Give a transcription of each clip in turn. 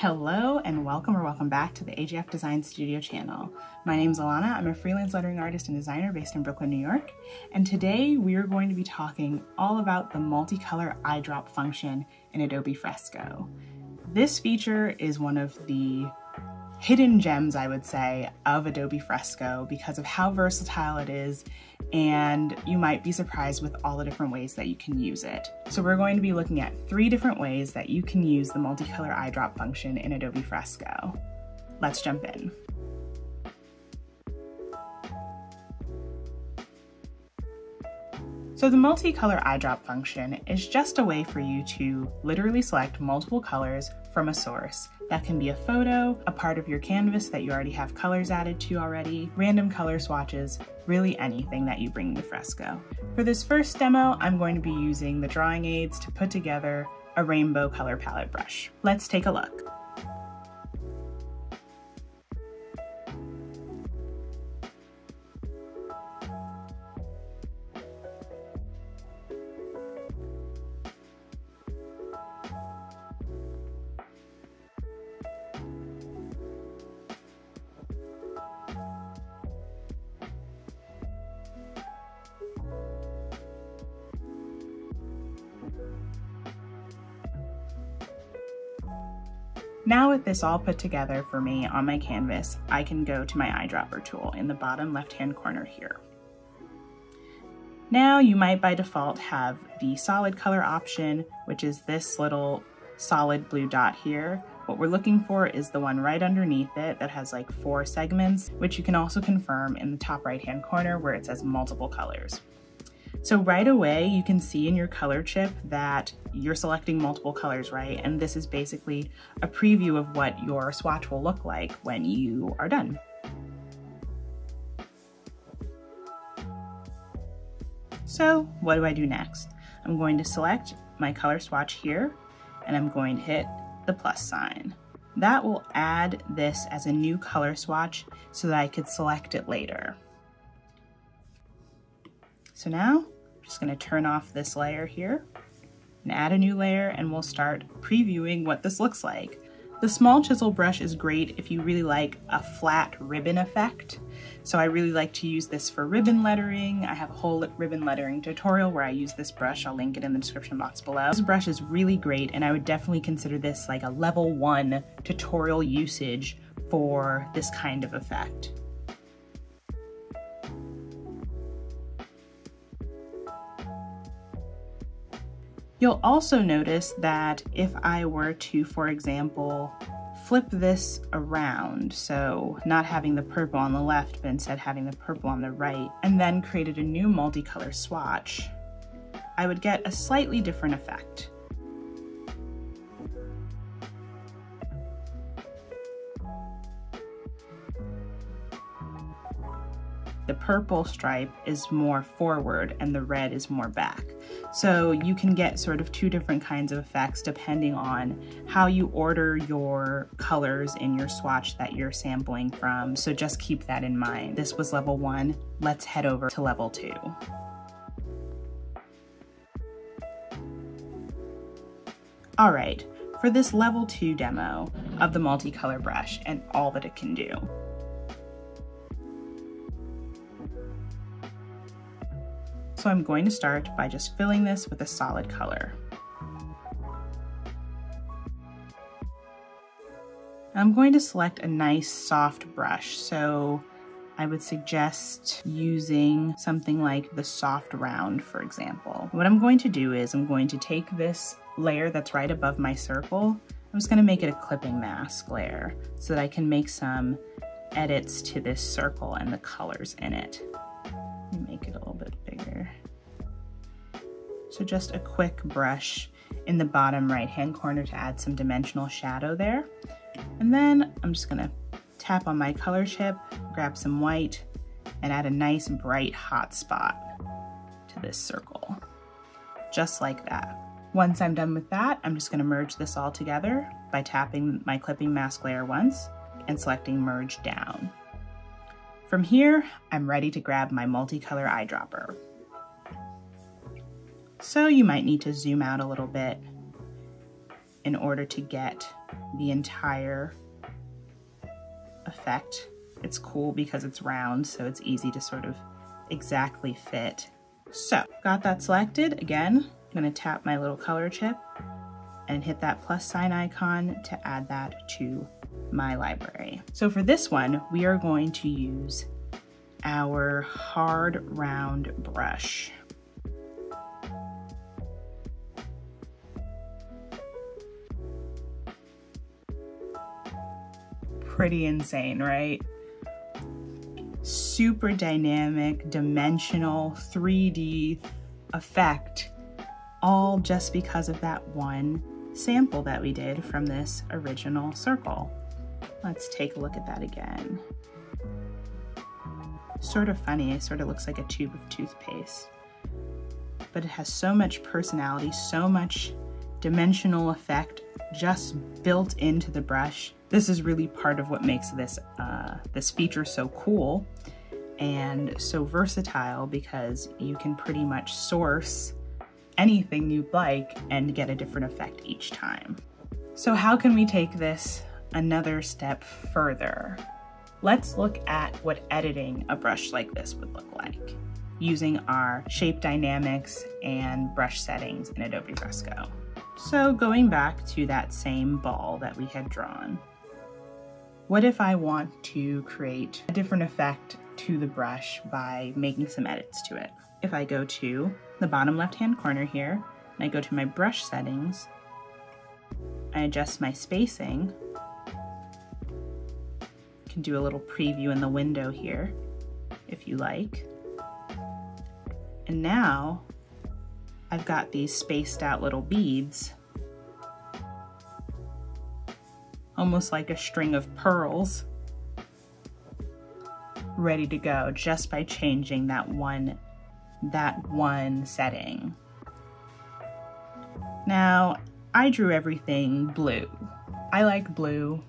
Hello and welcome back to the AGF Design Studio channel. My name is Alana. I'm a freelance lettering artist and designer based in Brooklyn, New York. And today we are going to be talking all about the multicolor eye drop function in Adobe Fresco. This feature is one of the hidden gems, I would say, of Adobe Fresco because of how versatile it is, and you might be surprised with all the different ways that you can use it. So we're going to be looking at three different ways that you can use the multicolor eye drop function in Adobe Fresco. Let's jump in. So the multicolor eye drop function is just a way for you to literally select multiple colors from a source. That can be a photo, a part of your canvas that you already have colors added to already, random color swatches, really anything that you bring to Fresco. For this first demo, I'm going to be using the drawing aids to put together a rainbow color palette brush. Let's take a look. Now with this all put together for me on my canvas, I can go to my eyedropper tool in the bottom left-hand corner here. Now you might by default have the solid color option, which is this little solid blue dot here. What we're looking for is the one right underneath it that has like four segments, which you can also confirm in the top right-hand corner where it says multiple colors. So right away, you can see in your color chip that you're selecting multiple colors, right? And this is basically a preview of what your swatch will look like when you are done. So what do I do next? I'm going to select my color swatch here, and I'm going to hit the plus sign. That will add this as a new color swatch so that I could select it later. So now I'm just going to turn off this layer here and add a new layer, and we'll start previewing what this looks like. The small chisel brush is great if you really like a flat ribbon effect. So I really like to use this for ribbon lettering. I have a whole ribbon lettering tutorial where I use this brush. I'll link it in the description box below. This brush is really great, and I would definitely consider this like a level 1 tutorial usage for this kind of effect. You'll also notice that if I were to, for example, flip this around, so not having the purple on the left, but instead having the purple on the right, and then created a new multicolor swatch, I would get a slightly different effect. The purple stripe is more forward and the red is more back. So you can get sort of two different kinds of effects depending on how you order your colors in your swatch that you're sampling from. So just keep that in mind. This was level 1. Let's head over to level 2. All right, for this level 2 demo of the multicolor brush and all that it can do. So I'm going to start by just filling this with a solid color. I'm going to select a nice soft brush. So I would suggest using something like the soft round, for example. What I'm going to do is I'm going to take this layer that's right above my circle. I'm just going to make it a clipping mask layer so that I can make some edits to this circle and the colors in it. Make it a little bit bigger. So just a quick brush in the bottom right hand corner to add some dimensional shadow there. And then I'm just gonna tap on my color chip, grab some white, and add a nice bright hot spot to this circle, just like that. Once I'm done with that, I'm just gonna merge this all together by tapping my clipping mask layer once and selecting merge down. From here, I'm ready to grab my multicolor eyedropper. So you might need to zoom out a little bit in order to get the entire effect. It's cool because it's round, so it's easy to sort of exactly fit. So got that selected. Again, I'm gonna tap my little color chip and hit that plus sign icon to add that to my library. So for this one, we are going to use our hard round brush. Pretty insane, right? Super dynamic, dimensional, 3D effect, all just because of that one sample that we did from this original circle. Let's take a look at that again. Sort of funny, it sort of looks like a tube of toothpaste, but it has so much personality, so much dimensional effect just built into the brush. This is really part of what makes this this feature so cool and so versatile, because you can pretty much source anything you'd like and get a different effect each time. So how can we take this another step further? Let's look at what editing a brush like this would look like using our shape dynamics and brush settings in Adobe Fresco. So going back to that same ball that we had drawn, what if I want to create a different effect to the brush by making some edits to it? If I go to the bottom left-hand corner here, and I go to my brush settings, I adjust my spacing, I can do a little preview in the window here, if you like. And now, I've got these spaced out little beads, almost like a string of pearls, ready to go just by changing that one setting. Now, I drew everything blue. I like blue,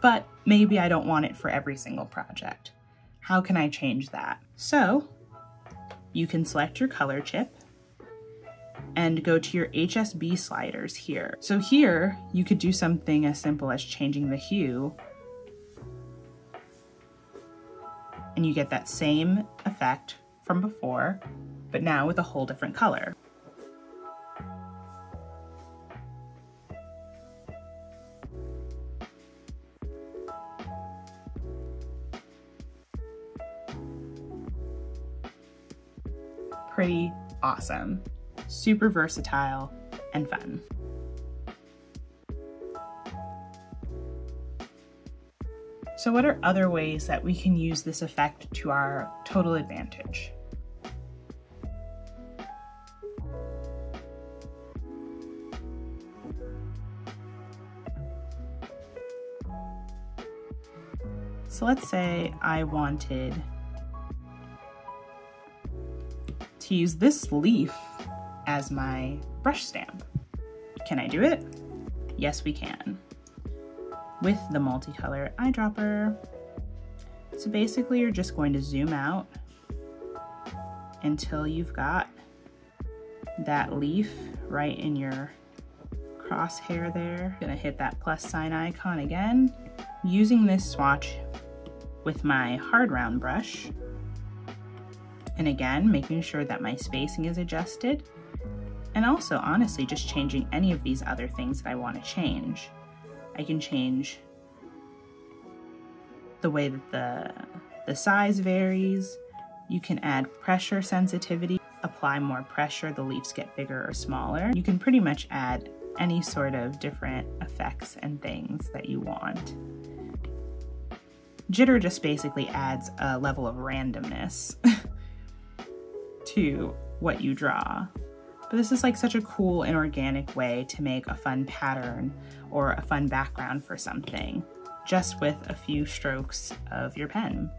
but maybe I don't want it for every single project. How can I change that? So, you can select your color chip and go to your HSB sliders here. So here, you could do something as simple as changing the hue, and you get that same effect from before, but now with a whole different color. Pretty awesome. Super versatile and fun. So what are other ways that we can use this effect to our total advantage? So let's say I wanted to use this leaf as my brush stamp. Can I do it? Yes, we can. With the multicolor eyedropper. So basically you're just going to zoom out until you've got that leaf right in your crosshair there. Gonna hit that plus sign icon again. Using this swatch with my hard round brush. And again, making sure that my spacing is adjusted. And also, honestly, just changing any of these other things that I want to change. I can change the way that the size varies. You can add pressure sensitivity, apply more pressure, the leaves get bigger or smaller. You can pretty much add any sort of different effects and things that you want. Jitter just basically adds a level of randomness to what you draw. But this is like such a cool and organic way to make a fun pattern or a fun background for something, just with a few strokes of your pen.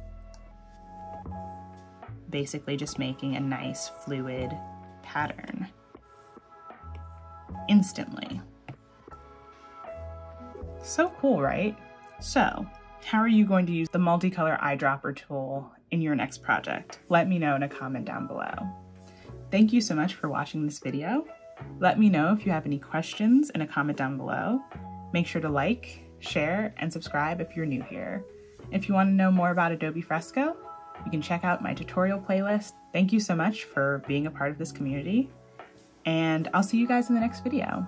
Basically just making a nice fluid pattern instantly. So cool, right? So how are you going to use the multicolor eyedropper tool in your next project? Let me know in a comment down below. Thank you so much for watching this video. Let me know if you have any questions in a comment down below. Make sure to like, share, and subscribe if you're new here. If you want to know more about Adobe Fresco, you can check out my tutorial playlist. Thank you so much for being a part of this community, and I'll see you guys in the next video.